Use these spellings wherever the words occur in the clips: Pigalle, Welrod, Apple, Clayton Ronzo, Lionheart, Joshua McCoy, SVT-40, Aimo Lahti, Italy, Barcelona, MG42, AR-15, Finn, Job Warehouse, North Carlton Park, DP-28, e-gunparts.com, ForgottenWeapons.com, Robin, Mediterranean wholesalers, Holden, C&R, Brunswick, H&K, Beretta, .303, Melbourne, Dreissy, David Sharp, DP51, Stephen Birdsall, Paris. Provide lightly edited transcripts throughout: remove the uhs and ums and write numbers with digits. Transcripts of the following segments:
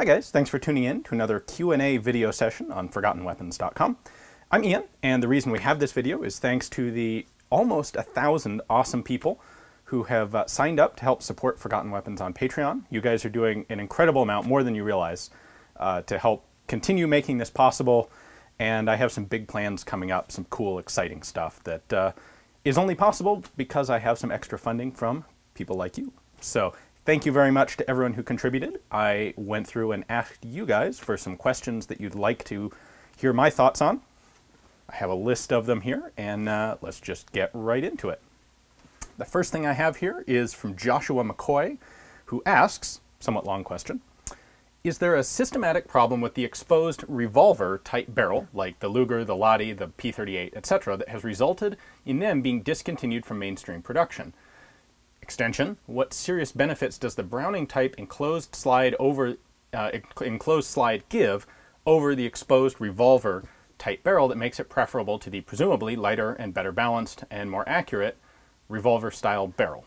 Hi guys, thanks for tuning in to another Q&A video session on ForgottenWeapons.com. I'm Ian, and the reason we have this video is thanks to the almost 1,000 awesome people who have signed up to help support Forgotten Weapons on Patreon. You guys are doing an incredible amount, more than you realize, to help continue making this possible, and I have some big plans coming up, some cool, exciting stuff that is only possible because I have some extra funding from people like you. So, thank you very much to everyone who contributed. I went through and asked you guys for some questions that you'd like to hear my thoughts on. I have a list of them here, and let's just get right into it. The first thing I have here is from Joshua McCoy, who asks, somewhat long question, is there a systematic problem with the exposed revolver type barrel, like the Luger, the Lati, the P38, etc., that has resulted in them being discontinued from mainstream production? Extension, what serious benefits does the Browning type enclosed slide give over the exposed revolver type barrel that makes it preferable to the presumably lighter and better balanced and more accurate revolver style barrel?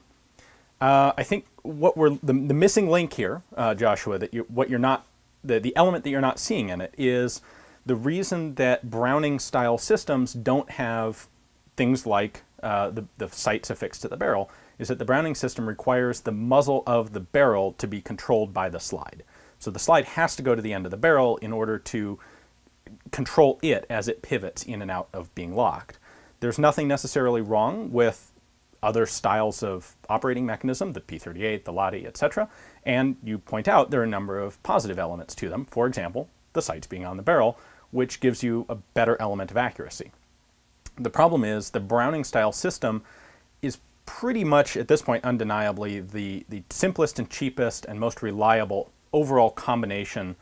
I think what we're the missing link here, Joshua, that the element that you're not seeing in it is the reason that Browning style systems don't have things like the sights affixed to the barrel is that the Browning system requires the muzzle of the barrel to be controlled by the slide. So the slide has to go to the end of the barrel in order to control it as it pivots in and out of being locked. There's nothing necessarily wrong with other styles of operating mechanism, the P38, the Lati, etc. And you point out there are a number of positive elements to them. For example, the sights being on the barrel, which gives you a better element of accuracy. The problem is the Browning style system is pretty much at this point undeniably the simplest and cheapest and most reliable overall combination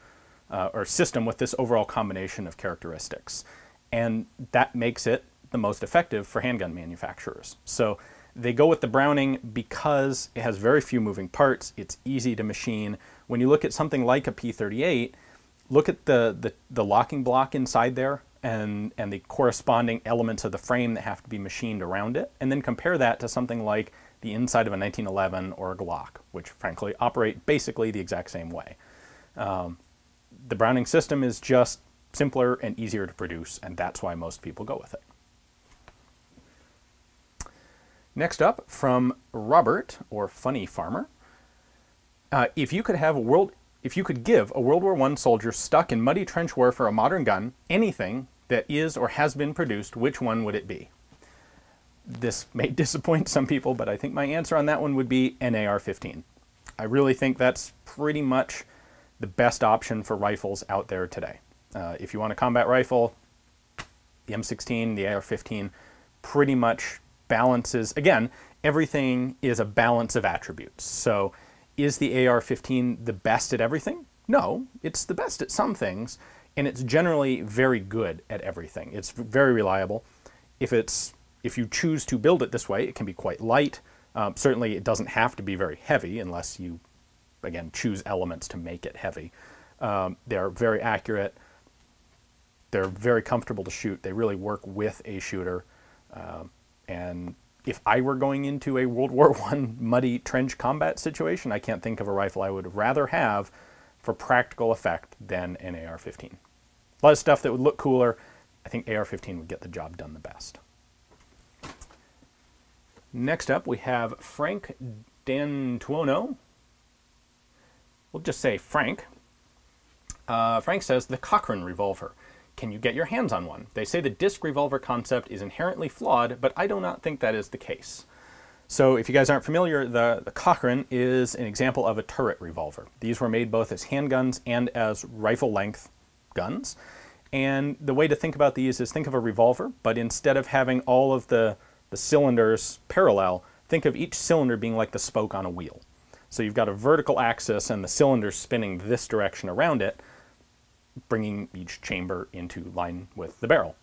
or system with this overall combination of characteristics, and that makes it the most effective for handgun manufacturers. So they go with the Browning because it has very few moving parts, it's easy to machine. When you look at something like a P38, look at the locking block inside there and the corresponding elements of the frame that have to be machined around it, and then compare that to something like the inside of a 1911 or a Glock, which frankly operate basically the exact same way. The Browning system is just simpler and easier to produce, and that's why most people go with it. Next up, from Robert, or Funny Farmer, if you could give a World War I soldier stuck in muddy trench warfare a modern gun, anything that is or has been produced, which one would it be? This may disappoint some people, but I think my answer on that one would be an AR-15. I really think that's pretty much the best option for rifles out there today. If you want a combat rifle, the M16, the AR-15 pretty much balances. Again, everything is a balance of attributes. So, is the AR-15 the best at everything? No, it's the best at some things, and it's generally very good at everything. It's very reliable. If you choose to build it this way, it can be quite light. Certainly, it doesn't have to be very heavy unless you, again, choose elements to make it heavy. They're very accurate. They're very comfortable to shoot. They really work with a shooter, and if I were going into a World War I muddy trench combat situation, I can't think of a rifle I would rather have for practical effect than an AR-15. A lot of stuff that would look cooler. I think AR-15 would get the job done the best. Next up, we have Frank D'Antuono. We'll just say Frank. Frank says, the Cochran revolver. Can you get your hands on one? They say the disc revolver concept is inherently flawed, but I do not think that is the case. So if you guys aren't familiar, the Cochran is an example of a turret revolver. These were made both as handguns and as rifle-length guns. And the way to think about these is think of a revolver, but instead of having all of the cylinders parallel, think of each cylinder being like the spoke on a wheel. So you've got a vertical axis and the cylinders spinning this direction around it, bringing each chamber into line with the barrel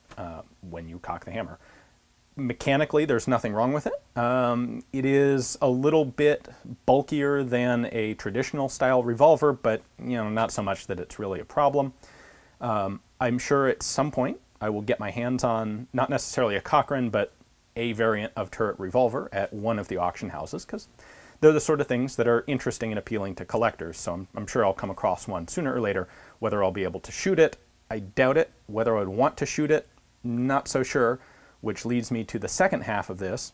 when you cock the hammer. Mechanically, there's nothing wrong with it. It is a little bit bulkier than a traditional style revolver, but you know, not so much that it's really a problem. I'm sure at some point I will get my hands on, not necessarily a Cochran, but a variant of turret revolver at one of the auction houses, because They're the sort of things that are interesting and appealing to collectors, so I'm sure I'll come across one sooner or later. Whether I'll be able to shoot it, I doubt it. Whether I would want to shoot it, not so sure, which leads me to the second half of this.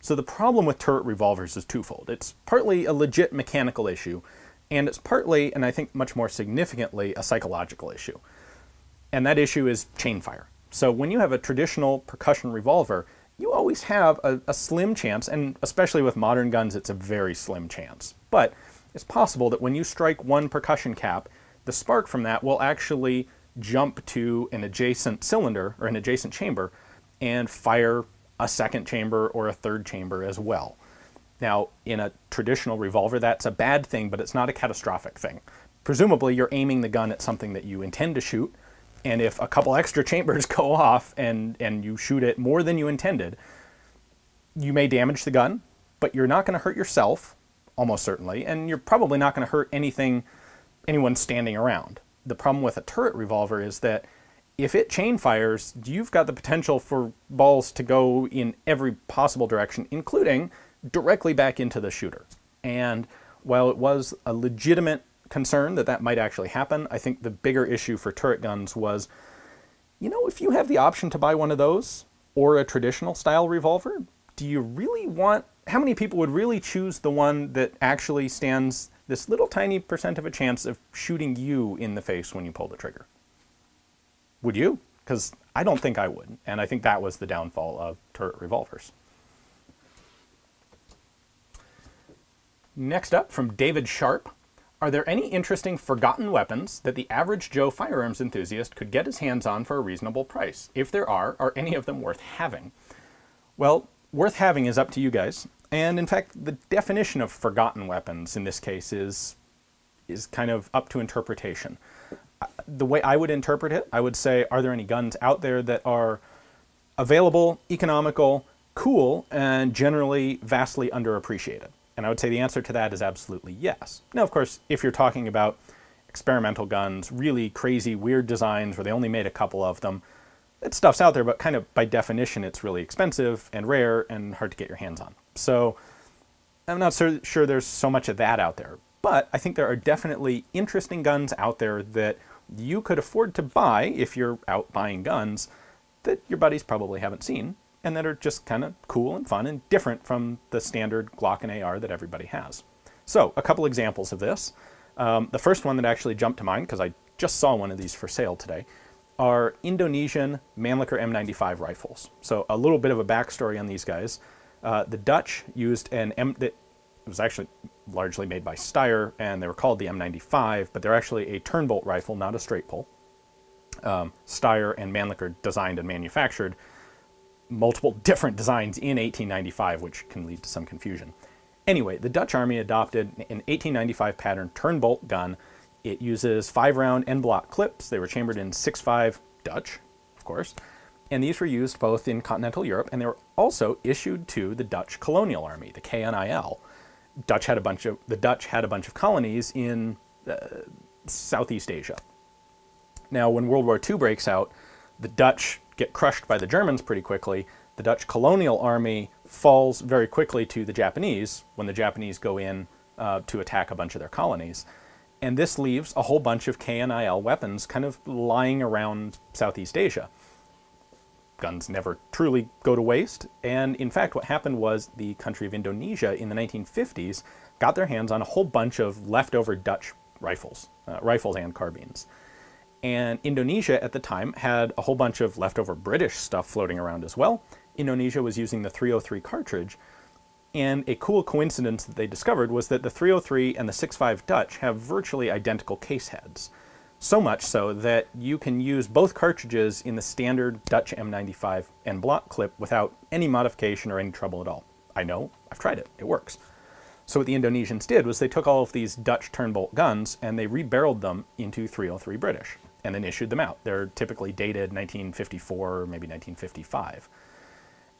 So the problem with turret revolvers is twofold. It's partly a legit mechanical issue, and it's partly, and I think much more significantly, a psychological issue. And that issue is chain fire. So when you have a traditional percussion revolver, you always have a slim chance, and especially with modern guns, it's a very slim chance. But it's possible that when you strike one percussion cap, the spark from that will actually jump to an adjacent cylinder or an adjacent chamber and fire a second chamber or a third chamber as well. Now, in a traditional revolver, that's a bad thing, but it's not a catastrophic thing. Presumably, you're aiming the gun at something that you intend to shoot, and if a couple extra chambers go off and you shoot it more than you intended, you may damage the gun, but you're not going to hurt yourself, almost certainly, and you're probably not going to hurt anyone standing around. The problem with a turret revolver is that if it chain fires, you've got the potential for balls to go in every possible direction, including directly back into the shooter. And while it was a legitimate concern that that might actually happen, I think the bigger issue for turret guns was, you know, if you have the option to buy one of those or a traditional style revolver, do you really want, how many people would really choose the one that actually stands this little tiny percent of a chance of shooting you in the face when you pull the trigger? Would you? Because I don't think I would, and I think that was the downfall of turret revolvers. Next up, from David Sharp. Are there any interesting forgotten weapons that the average Joe firearms enthusiast could get his hands on for a reasonable price? If there are any of them worth having? Well, worth having is up to you guys. And in fact, the definition of forgotten weapons in this case is kind of up to interpretation. The way I would interpret it, I would say, are there any guns out there that are available, economical, cool, and generally vastly underappreciated? And I would say the answer to that is absolutely yes. Now, of course, if you're talking about experimental guns, really crazy, weird designs where they only made a couple of them, that stuff's out there, but kind of by definition, it's really expensive and rare and hard to get your hands on. So I'm not so sure there's so much of that out there, but I think there are definitely interesting guns out there that you could afford to buy if you're out buying guns that your buddies probably haven't seen, and that are just kind of cool and fun and different from the standard Glock and AR that everybody has. So a couple examples of this. The first one that actually jumped to mind, because I just saw one of these for sale today, are Indonesian Mannlicher M95 rifles. So a little bit of a backstory on these guys. The Dutch used an M that was actually largely made by Steyr, and they were called the M95, but they're actually a turnbolt rifle, not a straight pull. Steyr and Mannlicher designed and manufactured multiple different designs in 1895, which can lead to some confusion. Anyway, the Dutch Army adopted an 1895 pattern turnbolt gun. It uses 5-round end block clips. They were chambered in 6.5 Dutch, of course, and these were used both in continental Europe, and they were also issued to the Dutch colonial army, the KNIL. The Dutch had a bunch of colonies in Southeast Asia. Now, when World War II breaks out, the Dutch get crushed by the Germans pretty quickly. The Dutch colonial army falls very quickly to the Japanese when the Japanese go in to attack a bunch of their colonies. And this leaves a whole bunch of KNIL weapons kind of lying around Southeast Asia. Guns never truly go to waste. And in fact, what happened was the country of Indonesia in the 1950s got their hands on a whole bunch of leftover Dutch rifles, and carbines. And Indonesia at the time had a whole bunch of leftover British stuff floating around as well. Indonesia was using the .303 cartridge, and a cool coincidence that they discovered was that the .303 and the 6.5 Dutch have virtually identical case heads. So much so that you can use both cartridges in the standard Dutch M95 end block clip without any modification or any trouble at all. I know, I've tried it, it works. So what the Indonesians did was they took all of these Dutch turnbolt guns and they rebarreled them into .303 British, and then issued them out. They're typically dated 1954, maybe 1955.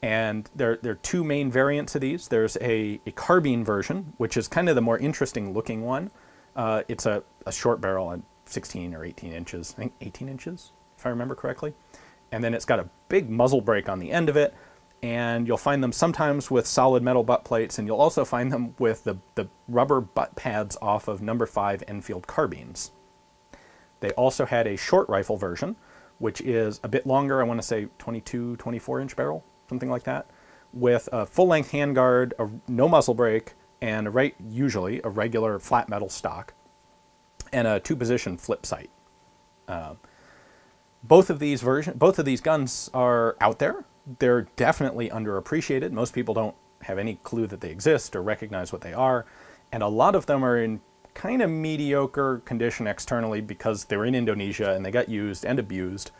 And there are two main variants of these. There's a carbine version, which is kind of the more interesting looking one. It's a short barrel at 16 or 18 inches, I think 18 inches, if I remember correctly. And then it's got a big muzzle brake on the end of it, and you'll find them sometimes with solid metal butt plates, and you'll also find them with the rubber butt pads off of No. 5 Enfield carbines. They also had a short rifle version, which is a bit longer, I want to say 22, 24-inch barrel, something like that, with a full-length handguard, no muzzle brake, and usually a regular flat metal stock, and a two-position flip sight. Both of these guns are out there. They're definitely underappreciated. Most people don't have any clue that they exist or recognize what they are, and a lot of them are in kind of mediocre condition externally because they were in Indonesia and they got used and abused.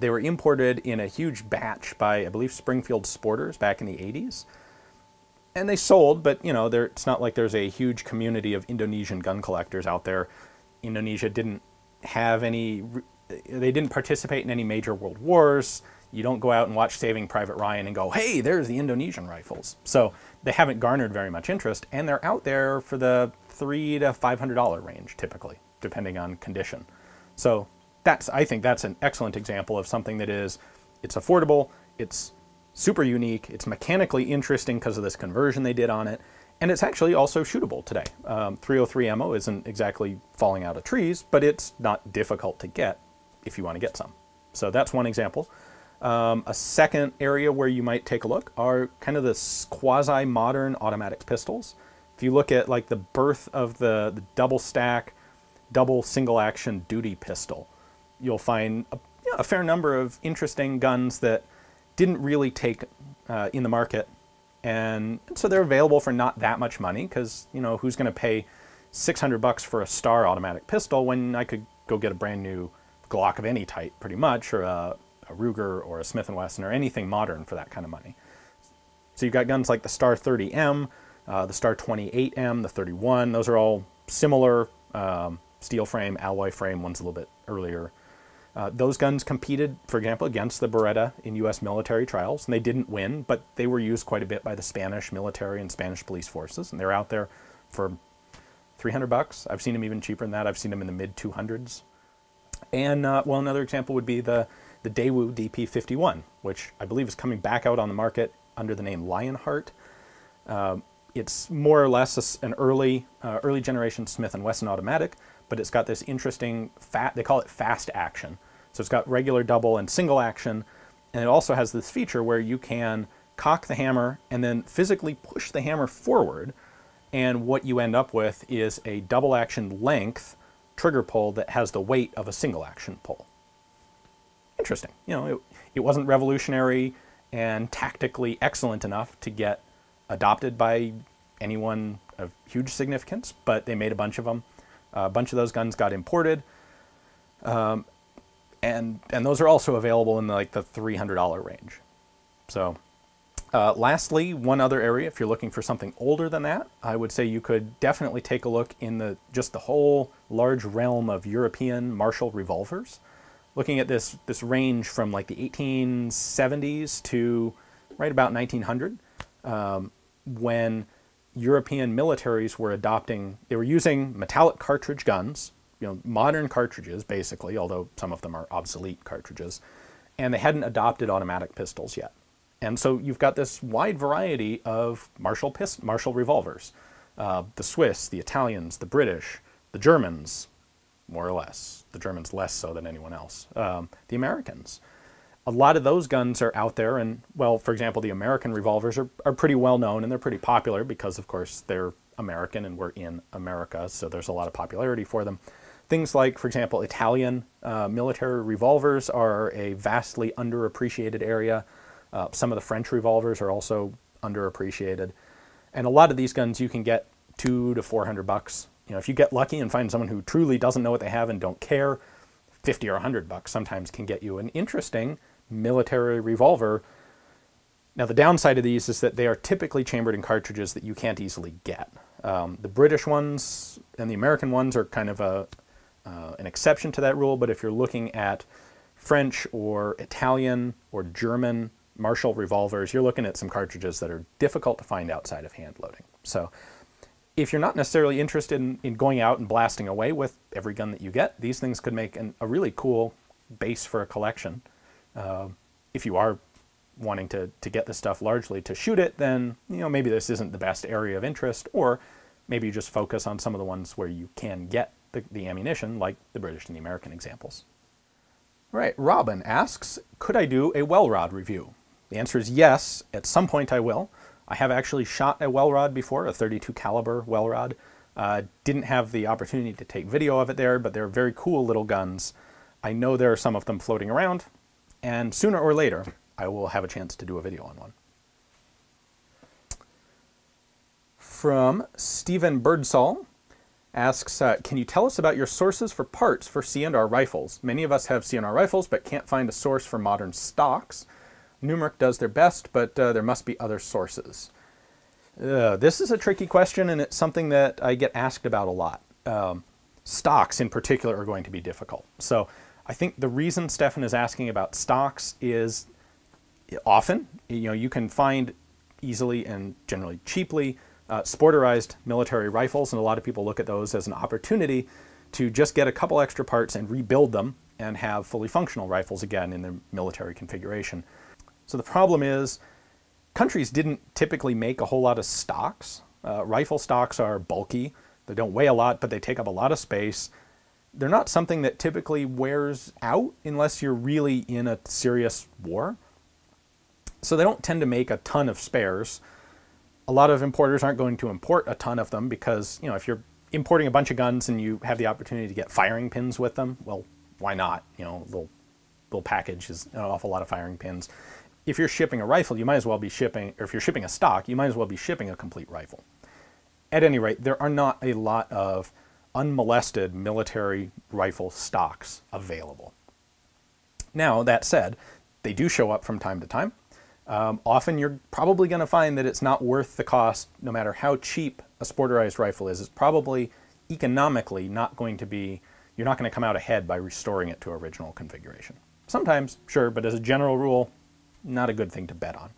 They were imported in a huge batch by, I believe, Springfield Sporters back in the 80s. And they sold, but, you know, it's not like there's a huge community of Indonesian gun collectors out there. Indonesia didn't have any... They didn't participate in any major world wars. You don't go out and watch Saving Private Ryan and go, hey, there's the Indonesian rifles. So they haven't garnered very much interest, and they're out there for the $300 to $500 range typically, depending on condition. So I think that's an excellent example of something that is, it's affordable, it's super unique, it's mechanically interesting because of this conversion they did on it, and it's actually also shootable today. 303 ammo isn't exactly falling out of trees, but it's not difficult to get if you want to get some. So that's one example. A second area where you might take a look are kind of the quasi-modern automatic pistols. If you look at like the birth of the double stack, double single action duty pistol, you'll find a fair number of interesting guns that didn't really take in the market. And so they're available for not that much money because, you know, who's going to pay $600 for a Steyr automatic pistol when I could go get a brand new Glock of any type pretty much, or a Ruger or a Smith & Wesson or anything modern for that kind of money. So you've got guns like the Steyr 30M, the Steyr 28M, the 31, those are all similar, steel frame, alloy frame, one's a little bit earlier. Those guns competed, for example, against the Beretta in U.S. military trials, and they didn't win, but they were used quite a bit by the Spanish military and Spanish police forces, and they're out there for $300. I've seen them even cheaper than that. I've seen them in the mid-200s. And, well, another example would be the Daewoo DP51, which I believe is coming back out on the market under the name Lionheart. It's more or less an early generation Smith & Wesson automatic, but it's got this interesting, they call it fast action. So it's got regular, double, and single action, and it also has this feature where you can cock the hammer and then physically push the hammer forward, and what you end up with is a double action length trigger pull that has the weight of a single action pull. Interesting. You know, it wasn't revolutionary and tactically excellent enough to get adopted by anyone of huge significance, but they made a bunch of them. A bunch of those guns got imported, and those are also available in like the $300 range. So lastly, one other area, if you're looking for something older than that, I would say you could definitely take a look in just the whole large realm of European Marshall revolvers. Looking at this range from like the 1870s to right about 1900, when European militaries were using metallic cartridge guns, you know, modern cartridges basically, although some of them are obsolete cartridges, and they hadn't adopted automatic pistols yet. And so you've got this wide variety of Marshall revolvers, the Swiss, the Italians, the British, the Germans, more or less, the Germans less so than anyone else, the Americans. A lot of those guns are out there, and, well, for example, the American revolvers are pretty well known, and they're pretty popular because, of course, they're American and we're in America, so there's a lot of popularity for them. Things like, for example, Italian military revolvers are a vastly underappreciated area. Some of the French revolvers are also underappreciated. And a lot of these guns you can get $200 to $400. You know, if you get lucky and find someone who truly doesn't know what they have and don't care, $50 or $100 sometimes can get you an interesting military revolver. Now the downside of these is that they are typically chambered in cartridges that you can't easily get. The British ones and the American ones are kind of an exception to that rule, but if you're looking at French or Italian or German Marshall revolvers, you're looking at some cartridges that are difficult to find outside of hand loading. So if you're not necessarily interested in going out and blasting away with every gun that you get, these things could make a really cool base for a collection. If you are wanting to get this stuff largely to shoot it, then maybe this isn't the best area of interest, or maybe you just focus on some of the ones where you can get the ammunition, like the British and the American examples. All right, Robin asks, could I do a Welrod review? The answer is yes, at some point I will. I have actually shot a Welrod before, a 32 caliber Welrod. Didn't have the opportunity to take video of it there, but they're very cool little guns. I know there are some of them floating around, and sooner or later, I will have a chance to do a video on one. From Stephen Birdsall asks, can you tell us about your sources for parts for C&R rifles? Many of us have C&R rifles, but can't find a source for modern stocks. Numeric does their best, but there must be other sources. This is a tricky question, and it's something that I get asked about a lot. Stocks in particular are going to be difficult. So I think the reason Stefan is asking about stocks is often, you can find easily and generally cheaply sporterized military rifles, and a lot of people look at those as an opportunity to just get a couple extra parts and rebuild them and have fully functional rifles again in their military configuration. So the problem is countries didn't typically make a whole lot of stocks. Rifle stocks are bulky. They don't weigh a lot, but they take up a lot of space. They're not something that typically wears out unless you're really in a serious war. So they don't tend to make a ton of spares. A lot of importers aren't going to import a ton of them because, if you're importing a bunch of guns and you have the opportunity to get firing pins with them, well, why not? Little package is an awful lot of firing pins. If you're shipping a rifle, you might as well be shipping, or if you're shipping a stock, you might as well be shipping a complete rifle. At any rate, there are not a lot of unmolested military rifle stocks available. Now, that said, they do show up from time to time. Often you're probably going to find that it's not worth the cost, no matter how cheap a sporterized rifle is. It's probably economically not going to be, you're not going to come out ahead by restoring it to original configuration. Sometimes, sure, but as a general rule, not a good thing to bet on.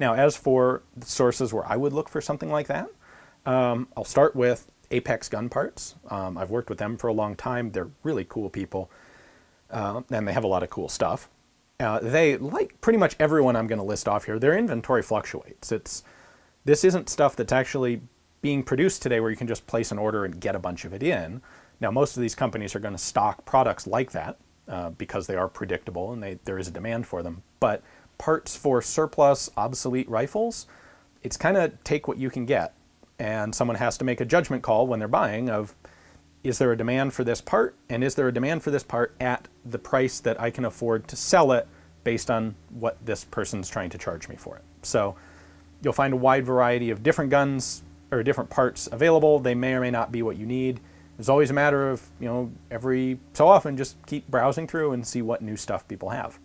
Now, as for the sources where I would look for something like that, I'll start with Apex Gun Parts. I've worked with them for a long time. They're really cool people, and they have a lot of cool stuff. They, like pretty much everyone I'm going to list off here, their inventory fluctuates. This isn't stuff that's actually being produced today where you can just place an order and get a bunch of it in. Now, most of these companies are going to stock products like that because they are predictable and there is a demand for them. But parts for surplus, obsolete rifles, it's kind of take what you can get. And someone has to make a judgment call when they're buying of, is there a demand for this part? And is there a demand for this part at the price that I can afford to sell it based on what this person's trying to charge me for it? So you'll find a wide variety of different guns or different parts available. They may or may not be what you need. It's always a matter of, every so often just keep browsing through and see what new stuff people have.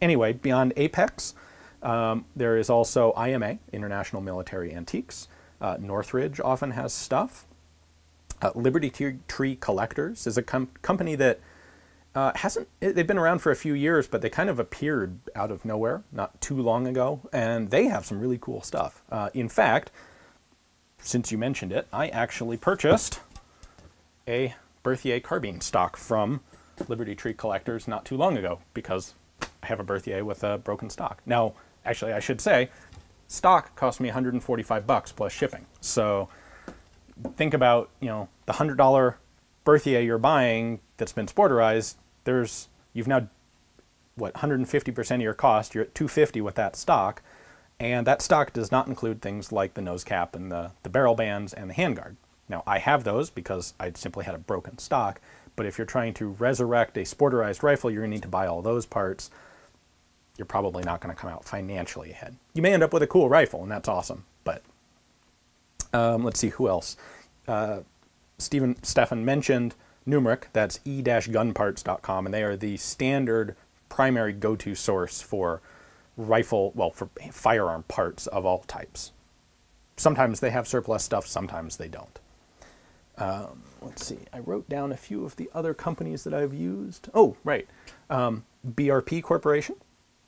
Anyway, beyond Apex, there is also IMA, International Military Antiques. Northridge often has stuff. Liberty Tree Collectors is a company that they've been around for a few years, but they kind of appeared out of nowhere not too long ago, and they have some really cool stuff. In fact, since you mentioned it, I actually purchased a Berthier carbine stock from Liberty Tree Collectors not too long ago because I have a Berthier with a broken stock. Now, actually, I should say, stock cost me 145 bucks plus shipping. So think about, the $100 Berthier you're buying that's been sporterized, you've now, 150% of your cost, you're at 250 with that stock, and that stock does not include things like the nose cap and the barrel bands and the handguard. Now, I have those because I simply had a broken stock, but if you're trying to resurrect a sporterized rifle, you're gonna need to buy all those parts. You're probably not gonna come out financially ahead. You may end up with a cool rifle, and that's awesome, but let's see who else. Stefan mentioned Numeric, that's e-gunparts.com, and they are the standard primary go-to source for rifle, for firearm parts of all types. Sometimes they have surplus stuff, sometimes they don't. Let's see, I wrote down a few of the other companies that I've used. Oh, right, BRP Corporation.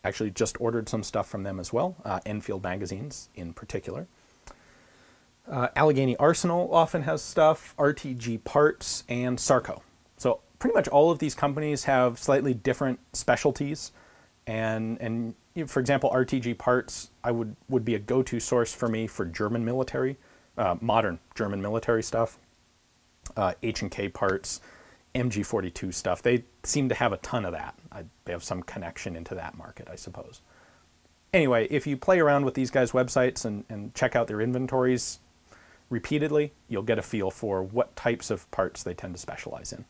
Actually just ordered some stuff from them as well, Enfield magazines in particular. Allegheny Arsenal often has stuff, RTG Parts, and Sarco. So pretty much all of these companies have slightly different specialties, and for example, RTG Parts would be a go-to source for me for German military, modern German military stuff, H&K parts, MG42 stuff. They seem to have a ton of that. They have some connection into that market, I suppose. Anyway, if you play around with these guys' websites and check out their inventories repeatedly, you'll get a feel for what types of parts they tend to specialize in.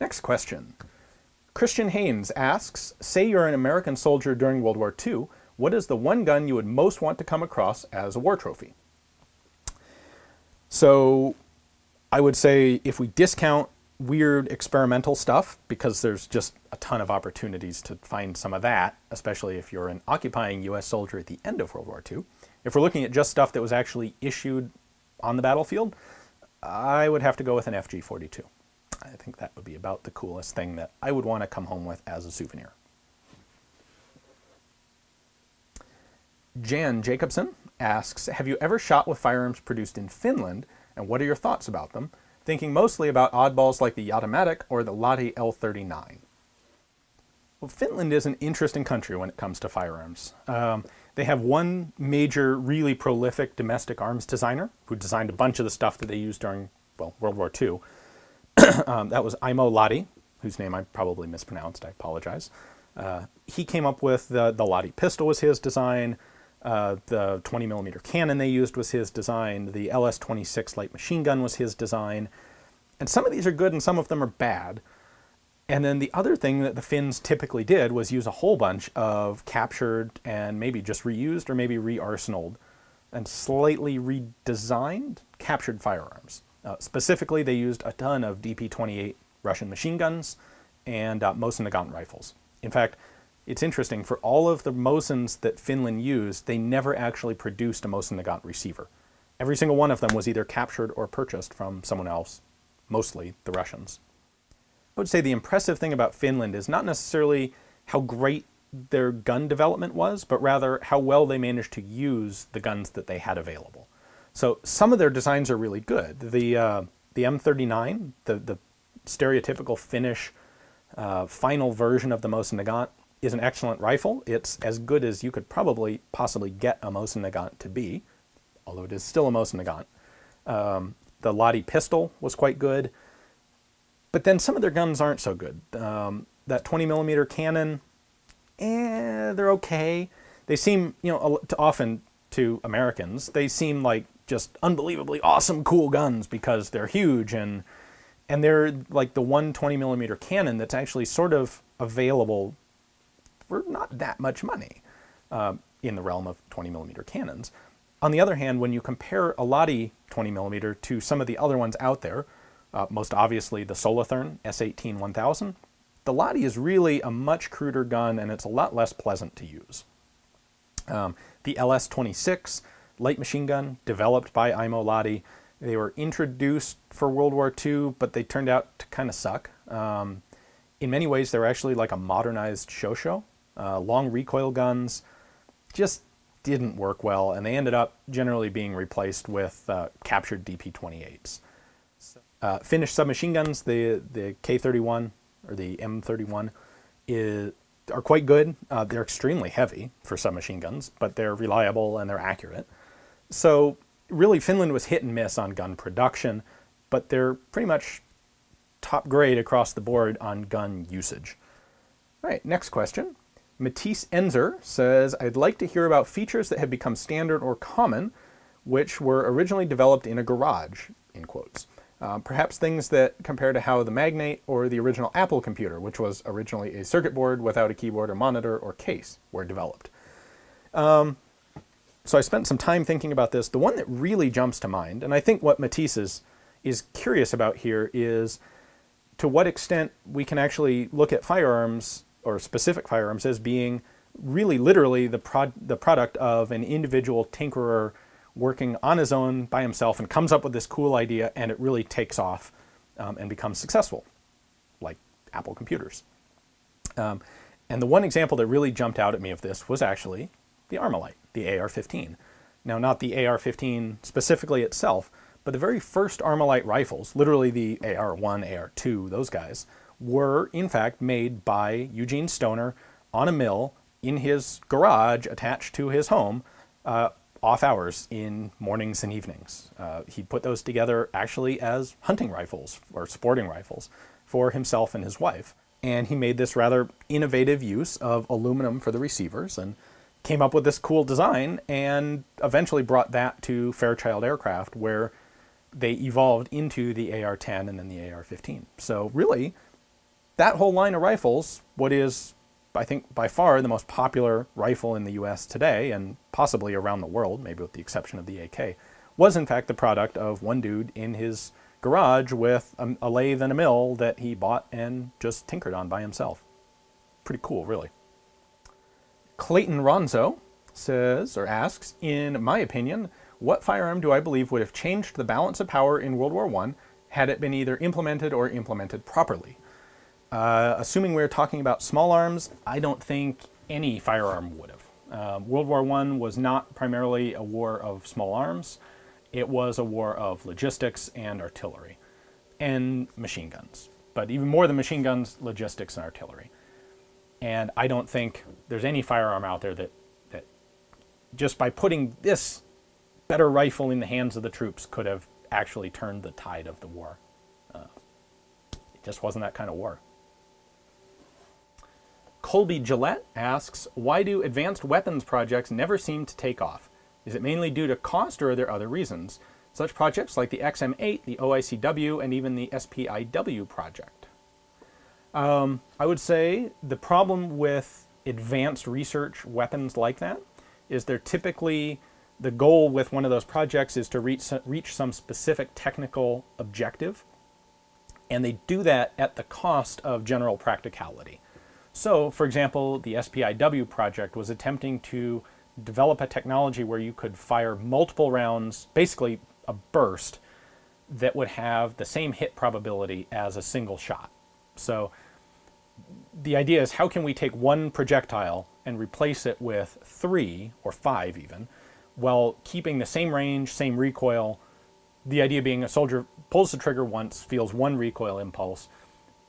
Next question. Christian Haynes asks, say you're an American soldier during World War II, what is the one gun you would most want to come across as a war trophy? So I would say if we discount weird experimental stuff, because there's just a ton of opportunities to find some of that, especially if you're an occupying US soldier at the end of World War II. If we're looking at just stuff that was actually issued on the battlefield, I would have to go with an FG-42. I think that would be about the coolest thing that I would want to come home with as a souvenir. Jan Jacobson asks, have you ever shot with firearms produced in Finland, and what are your thoughts about them? Thinking mostly about oddballs like the Automatic or the Lati L39. Well, Finland is an interesting country when it comes to firearms. They have one major, really prolific domestic arms designer who designed a bunch of the stuff that they used during, well, World War II. That was Aimo Lahti, whose name I probably mispronounced, I apologize. He came up with the Lahti pistol was his design, the 20mm cannon they used was his design, the LS-26 light machine gun was his design, and some of these are good and some of them are bad. And then the other thing that the Finns typically did was use a whole bunch of captured and maybe just reused or maybe re-arsenaled and slightly redesigned captured firearms. Specifically, they used a ton of DP-28 Russian machine guns and Mosin-Nagant rifles. In fact, it's interesting, for all of the Mosins that Finland used, they never actually produced a Mosin-Nagant receiver. Every single one of them was either captured or purchased from someone else, mostly the Russians. I would say the impressive thing about Finland is not necessarily how great their gun development was, but rather how well they managed to use the guns that they had available. So some of their designs are really good. The M39, the stereotypical Finnish final version of the Mosin-Nagant, is an excellent rifle. It's as good as you could probably possibly get a Mosin-Nagant to be, although it is still a Mosin-Nagant. The Lahti pistol was quite good. But then some of their guns aren't so good. That 20mm cannon, they're okay. They seem, you know, often to Americans, they seem like just unbelievably awesome, cool guns because they're huge and they're like the one 20mm cannon that's actually sort of available for not that much money in the realm of 20mm cannons. On the other hand, when you compare a Lahti 20mm to some of the other ones out there, most obviously the Solothurn S18-1000. The Lahti is really a much cruder gun and it's a lot less pleasant to use. The LS-26 light machine gun developed by Aimo Lahti. They were introduced for World War II, but they turned out to kind of suck. In many ways, they're actually like a modernized shosho. Long recoil guns just didn't work well and they ended up generally being replaced with captured DP-28s. Finnish submachine guns, the K31 or the M31, are quite good. They're extremely heavy for submachine guns, but they're reliable and they're accurate. So really Finland was hit and miss on gun production, but they're pretty much top grade across the board on gun usage. All right, next question. Matisse Enzer says, I'd like to hear about features that have become standard or common, which were originally developed in a garage, in quotes. Perhaps things that compare to how the Magnate or the original Apple computer, which was originally a circuit board without a keyboard or monitor or case, were developed. So I spent some time thinking about this. The one that really jumps to mind, and I think what Matisse is curious about here, is to what extent we can actually look at firearms or specific firearms as being really literally the product of an individual tinkerer working on his own by himself and comes up with this cool idea and it really takes off and becomes successful, like Apple computers. And the one example that really jumped out at me of this was actually the Armalite, the AR-15. Now, not the AR-15 specifically itself, but the very first Armalite rifles, literally the AR-1, AR-2, those guys, were in fact made by Eugene Stoner on a mill in his garage attached to his home, off hours in mornings and evenings. He put those together actually as hunting rifles or sporting rifles for himself and his wife. And he made this rather innovative use of aluminum for the receivers and came up with this cool design and eventually brought that to Fairchild Aircraft, where they evolved into the AR-10 and then the AR-15. So really, that whole line of rifles, what is, I think, by far the most popular rifle in the US today, and possibly around the world, maybe with the exception of the AK, was in fact the product of one dude in his garage with a lathe and a mill that he bought and just tinkered on by himself. Pretty cool, really. Clayton Ronzo says, or asks, in my opinion, what firearm do I believe would have changed the balance of power in World War I had it been either implemented or implemented properly? Assuming we're talking about small arms, I don't think any firearm would have. World War I was not primarily a war of small arms. It was a war of logistics and artillery and machine guns, but even more than machine guns, logistics and artillery. And I don't think there's any firearm out there that just by putting this better rifle in the hands of the troops could have actually turned the tide of the war. It just wasn't that kind of war. Colby Gillette asks, why do advanced weapons projects never seem to take off? Is it mainly due to cost, or are there other reasons? Such projects like the XM8, the OICW, and even the SPIW project. I would say the problem with advanced research weapons like that is they're typically, the goal with one of those projects is to reach some specific technical objective, and they do that at the cost of general practicality. So, for example, the SPIW project was attempting to develop a technology where you could fire multiple rounds, basically a burst, that would have the same hit probability as a single shot. So the idea is, how can we take one projectile and replace it with 3 or 5 even, while keeping the same range, same recoil? The idea being a soldier pulls the trigger once, feels one recoil impulse,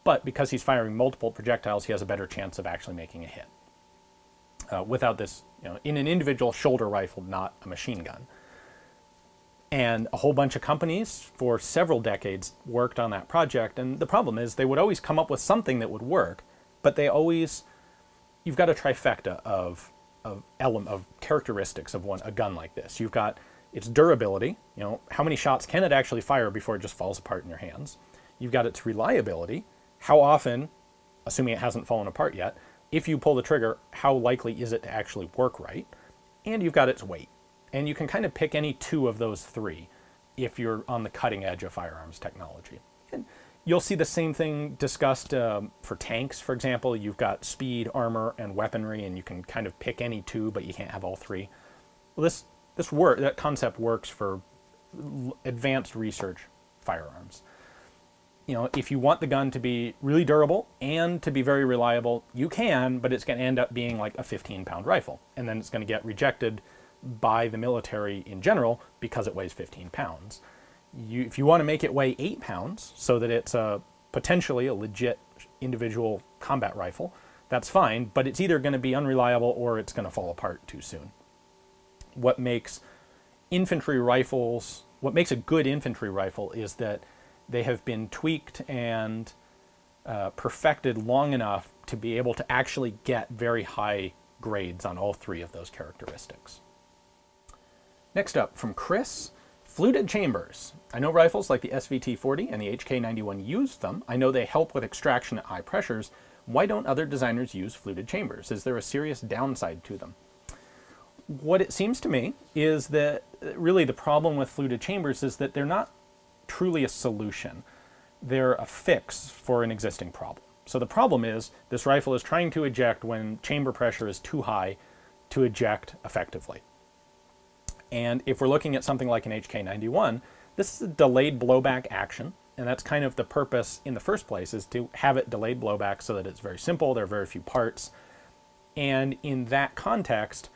but because he's firing multiple projectiles, he has a better chance of actually making a hit. Without this, in an individual shoulder rifle, not a machine gun. And a whole bunch of companies for several decades worked on that project, and the problem is they would always come up with something that would work, but they always, you've got a trifecta of characteristics of a gun like this. You've got its durability, how many shots can it actually fire before it just falls apart in your hands. You've got its reliability, how often, assuming it hasn't fallen apart yet, if you pull the trigger, how likely is it to actually work right? And you've got its weight. And you can kind of pick any two of those three if you're on the cutting edge of firearms technology. And you'll see the same thing discussed for tanks, for example. You've got speed, armor, and weaponry, and you can kind of pick any two, but you can't have all three. Well, that concept works for advanced research firearms. If you want the gun to be really durable and to be very reliable, you can, but it's going to end up being like a 15-pound rifle. And then it's going to get rejected by the military in general because it weighs 15 pounds. If you want to make it weigh 8 pounds so that it's potentially a legit individual combat rifle, that's fine, but it's either going to be unreliable or it's going to fall apart too soon. What makes infantry rifles, what makes a good infantry rifle is that they have been tweaked and perfected long enough to be able to actually get very high grades on all three of those characteristics. Next up, from Chris, fluted chambers. I know rifles like the SVT-40 and the HK-91 use them. I know they help with extraction at high pressures. Why don't other designers use fluted chambers? Is there a serious downside to them? What it seems to me is that really the problem with fluted chambers is that they're not truly a solution. They're a fix for an existing problem. So the problem is this rifle is trying to eject when chamber pressure is too high to eject effectively. And if we're looking at something like an HK91, this is a delayed blowback action, and that's kind of the purpose in the first place, is to have it delayed blowback so that it's very simple, there are very few parts. And in that context,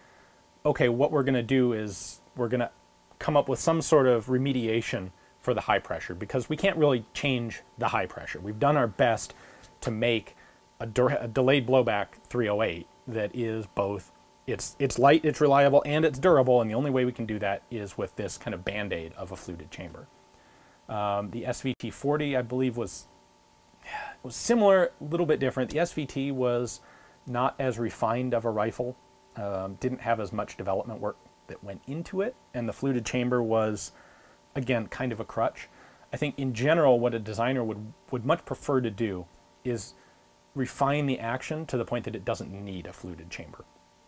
okay, what we're going to do is we're going to come up with some sort of remediation for the high pressure, because we can't really change the high pressure. We've done our best to make a delayed blowback 308 that is both, it's light, it's reliable, and it's durable, and the only way we can do that is with this kind of band-aid of a fluted chamber. The SVT-40, I believe, was similar, a little bit different. The SVT was not as refined of a rifle, didn't have as much development work that went into it, and the fluted chamber was, again, kind of a crutch. I think in general what a designer would much prefer to do is refine the action to the point that it doesn't need a fluted chamber,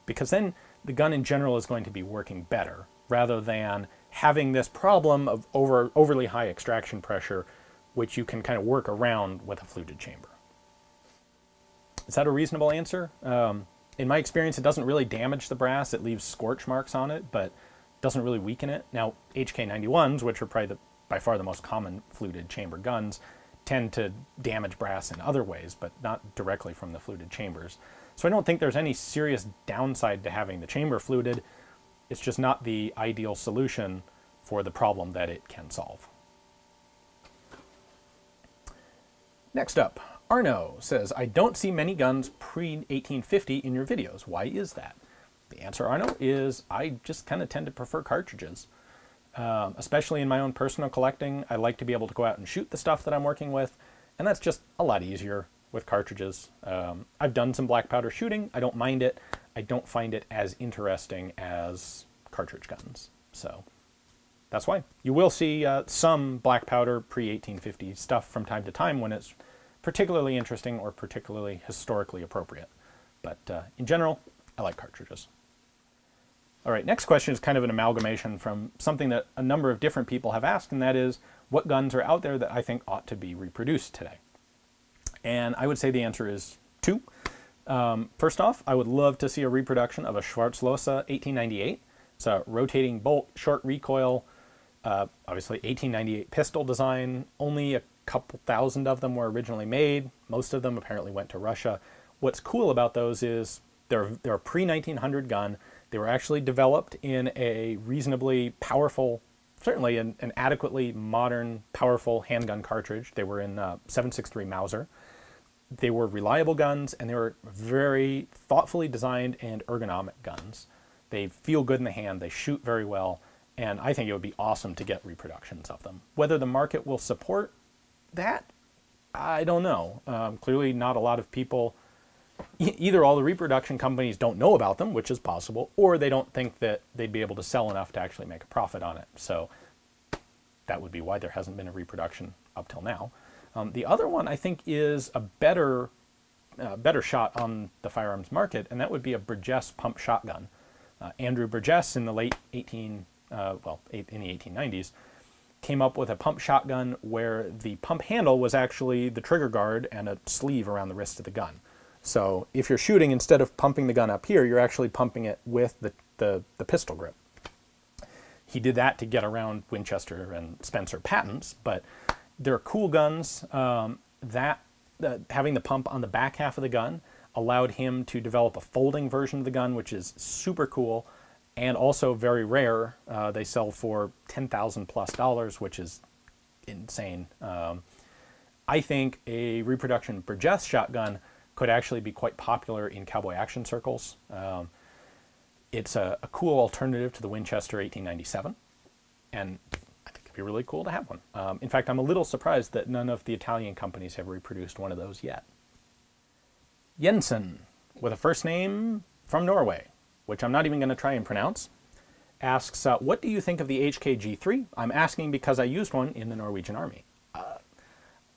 because then the gun in general is going to be working better rather than having this problem of overly high extraction pressure, which you can kind of work around with a fluted chamber. Is that a reasonable answer? In my experience, it doesn't really damage the brass. It leaves scorch marks on it, but doesn't really weaken it. Now, HK91s, which are probably by far the most common fluted chamber guns, tend to damage brass in other ways, but not directly from the fluted chambers. So I don't think there's any serious downside to having the chamber fluted. It's just not the ideal solution for the problem that it can solve. Next up, Arno says, I don't see many guns pre-1850 in your videos. Why is that? The answer, Arno, is I just kind of tend to prefer cartridges. Especially in my own personal collecting, I like to be able to go out and shoot the stuff that I'm working with, and that's just a lot easier with cartridges. I've done some black powder shooting. I don't mind it. I don't find it as interesting as cartridge guns. So that's why. You will see some black powder pre-1850 stuff from time to time when it's particularly interesting or particularly historically appropriate. But in general, I like cartridges. All right, next question is kind of an amalgamation from something that a number of different people have asked, and that is, what guns are out there that I think ought to be reproduced today? And I would say the answer is two. First off, I would love to see a reproduction of a Schwarzlose 1898. It's a rotating bolt, short recoil, obviously 1898 pistol design. Only a couple thousand of them were originally made. Most of them apparently went to Russia. What's cool about those is they're a pre-1900 gun. They were actually developed in a reasonably powerful, certainly an adequately modern, powerful handgun cartridge. They were in 7.63 Mauser. They were reliable guns, and they were very thoughtfully designed and ergonomic guns. They feel good in the hand, they shoot very well, and I think it would be awesome to get reproductions of them. Whether the market will support that, I don't know. Clearly not a lot of people. Either all the reproduction companies don't know about them, which is possible, or they don't think that they'd be able to sell enough to actually make a profit on it. So that would be why there hasn't been a reproduction up till now. The other one I think is a better shot on the firearms market, and that would be a Burgess pump shotgun. Andrew Burgess in the late 1890s came up with a pump shotgun where the pump handle was actually the trigger guard and a sleeve around the wrist of the gun. So if you're shooting, instead of pumping the gun up here, you're actually pumping it with the pistol grip. He did that to get around Winchester and Spencer patents, but they're cool guns. Having the pump on the back half of the gun allowed him to develop a folding version of the gun, which is super cool and also very rare. They sell for $10,000+, which is insane. I think a reproduction Burgess shotgun could actually be quite popular in cowboy action circles. It's a cool alternative to the Winchester 1897, and I think it'd be really cool to have one. In fact, I'm a little surprised that none of the Italian companies have reproduced one of those yet. Jensen, with a first name from Norway, which I'm not even going to try and pronounce, asks, what do you think of the HKG3? I'm asking because I used one in the Norwegian Army.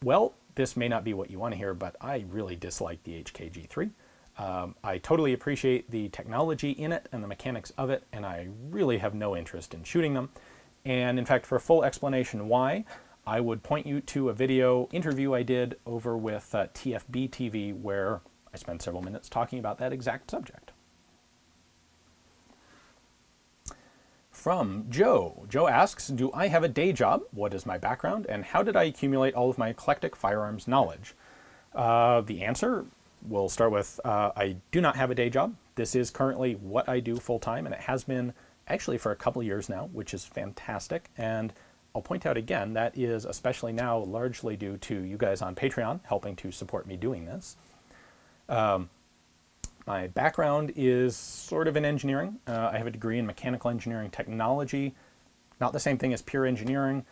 Well, this may not be what you want to hear, but I really dislike the HKG3. I totally appreciate the technology in it and the mechanics of it, and I really have no interest in shooting them. And in fact, for a full explanation why, I would point you to a video interview I did over with TFB TV, where I spent several minutes talking about that exact subject. From Joe. Joe asks, do I have a day job? What is my background? And how did I accumulate all of my eclectic firearms knowledge? The answer, we'll start with, I do not have a day job. This is currently what I do full-time, and it has been actually for a couple years now, which is fantastic. And I'll point out again, that is especially now largely due to you guys on Patreon helping to support me doing this. My background is sort of in engineering. I have a degree in mechanical engineering technology. Not the same thing as pure engineering.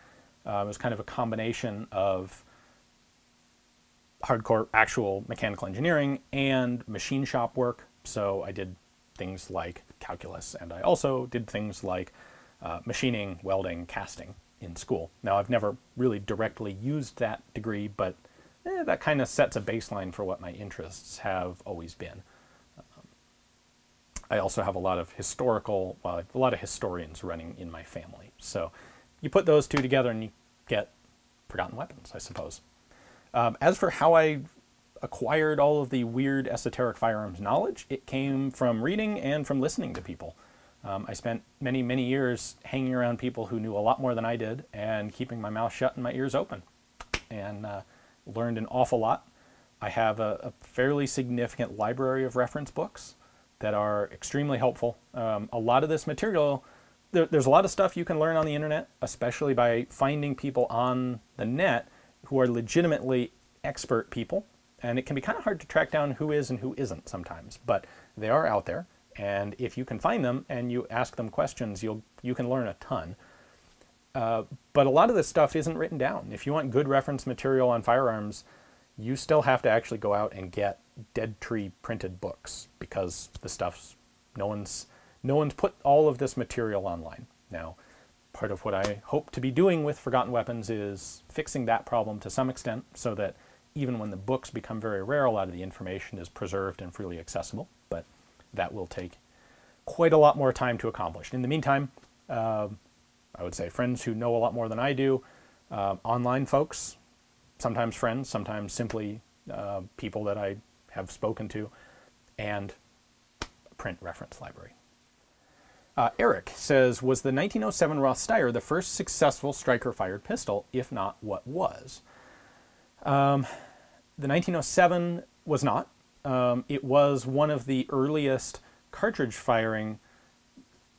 It was kind of a combination of hardcore actual mechanical engineering and machine shop work. So I did things like calculus, and I also did things like machining, welding, casting in school. Now, I've never really directly used that degree, but that kind of sets a baseline for what my interests have always been. I also have a lot of historians running in my family. So you put those two together and you get Forgotten Weapons, I suppose. As for how I acquired all of the weird esoteric firearms knowledge, it came from reading and from listening to people. I spent many, many years hanging around people who knew a lot more than I did and keeping my mouth shut and my ears open, and learned an awful lot. I have a fairly significant library of reference books that are extremely helpful. A lot of this material, there's a lot of stuff you can learn on the internet, especially by finding people on the net who are legitimately expert people. And it can be kind of hard to track down who is and who isn't sometimes, but they are out there. And if you can find them and you ask them questions, you can learn a ton. But a lot of this stuff isn't written down. If you want good reference material on firearms, you still have to actually go out and get Dead Tree printed books, because the stuff's no one's put all of this material online. Now, part of what I hope to be doing with Forgotten Weapons is fixing that problem to some extent, so that even when the books become very rare, a lot of the information is preserved and freely accessible. But that will take quite a lot more time to accomplish. In the meantime, I would say friends who know a lot more than I do, online folks, sometimes friends, sometimes simply people that I have spoken to, and a print reference library. Eric says, was the 1907 Roth Steyr the first successful striker-fired pistol? If not, what was? The 1907 was not. It was one of the earliest cartridge-firing,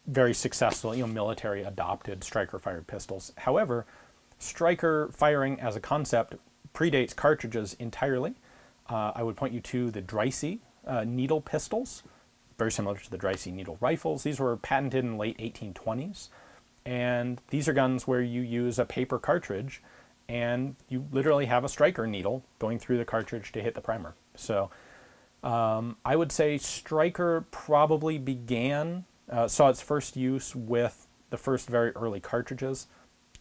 very successful, military-adopted striker-fired pistols. However, striker firing as a concept predates cartridges entirely. I would point you to the Dreissy needle pistols, very similar to the Dreissy needle rifles. These were patented in the late 1820s, and these are guns where you use a paper cartridge and you literally have a striker needle going through the cartridge to hit the primer. So I would say striker probably saw its first use with the first very early cartridges.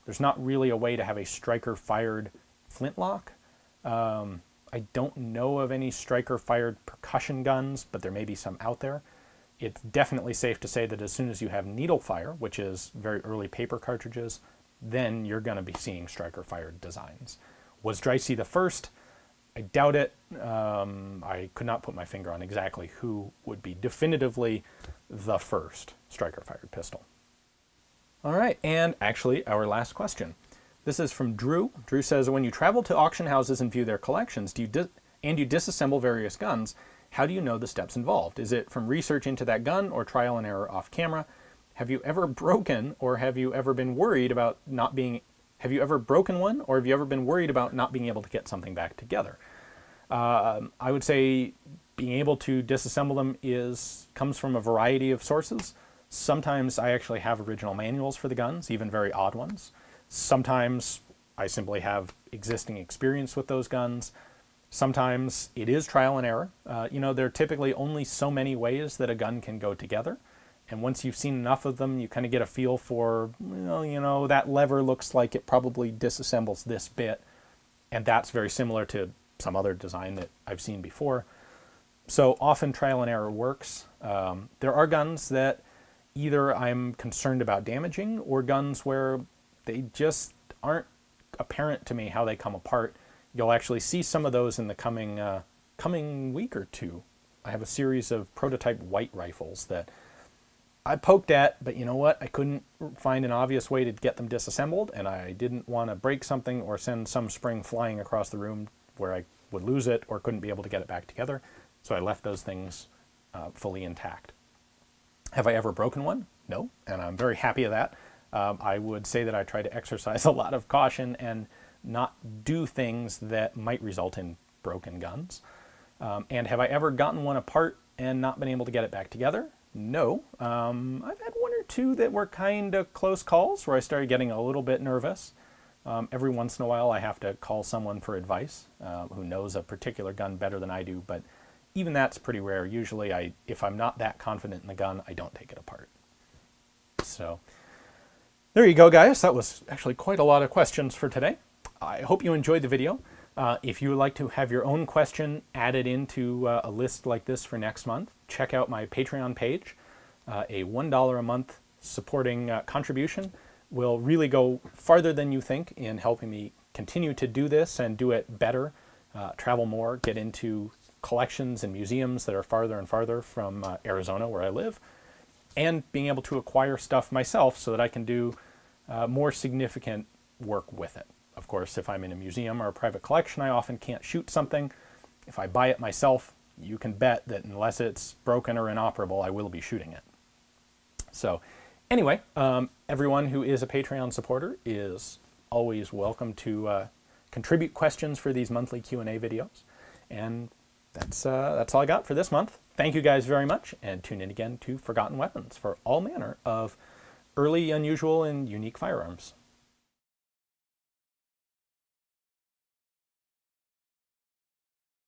There's not really a way to have a striker-fired flintlock. I don't know of any striker-fired percussion guns, but there may be some out there. It's definitely safe to say that as soon as you have needle fire, which is very early paper cartridges, then you're going to be seeing striker-fired designs. Was Dreissy the first? I doubt it. I could not put my finger on exactly who would be definitively the first striker-fired pistol. All right, and actually our last question. This is from Drew. Drew says, when you travel to auction houses and view their collections, and you disassemble various guns, how do you know the steps involved? Is it from research into that gun or trial and error off camera? Have you ever broken, or have you ever been worried about not being, have you ever broken one, or have you ever been worried about not being able to get something back together? I would say being able to disassemble them comes from a variety of sources. Sometimes I actually have original manuals for the guns, even very odd ones. Sometimes I simply have existing experience with those guns. Sometimes it is trial and error. There are typically only so many ways that a gun can go together. And once you've seen enough of them, you kind of get a feel for, that lever looks like it probably disassembles this bit. And that's very similar to some other design that I've seen before. So often trial and error works. There are guns that either I'm concerned about damaging, or guns where they just aren't apparent to me how they come apart. You'll actually see some of those in the coming week or two. I have a series of prototype white rifles that I poked at, but you know what? I couldn't find an obvious way to get them disassembled, and I didn't want to break something or send some spring flying across the room where I would lose it or couldn't be able to get it back together. So I left those things fully intact. Have I ever broken one? No, and I'm very happy of that. I would say that I try to exercise a lot of caution and not do things that might result in broken guns. And have I ever gotten one apart? and not been able to get it back together? No. I've had one or two that were kind of close calls where I started getting a little bit nervous. Every once in a while I have to call someone for advice who knows a particular gun better than I do, but even that's pretty rare. Usually if I'm not that confident in the gun, I don't take it apart. So there you go, guys. That was actually quite a lot of questions for today. I hope you enjoyed the video. If you would like to have your own question added into a list like this for next month, check out my Patreon page. A $1 a month supporting contribution will really go farther than you think in helping me continue to do this and do it better, travel more, get into collections and museums that are farther and farther from Arizona, where I live, and being able to acquire stuff myself so that I can do more significant work with it. Of course, if I'm in a museum or a private collection, I often can't shoot something. If I buy it myself, you can bet that unless it's broken or inoperable, I will be shooting it. So anyway, everyone who is a Patreon supporter is always welcome to contribute questions for these monthly Q&A videos. And that's all I got for this month. Thank you guys very much, and tune in again to Forgotten Weapons for all manner of early, unusual, and unique firearms.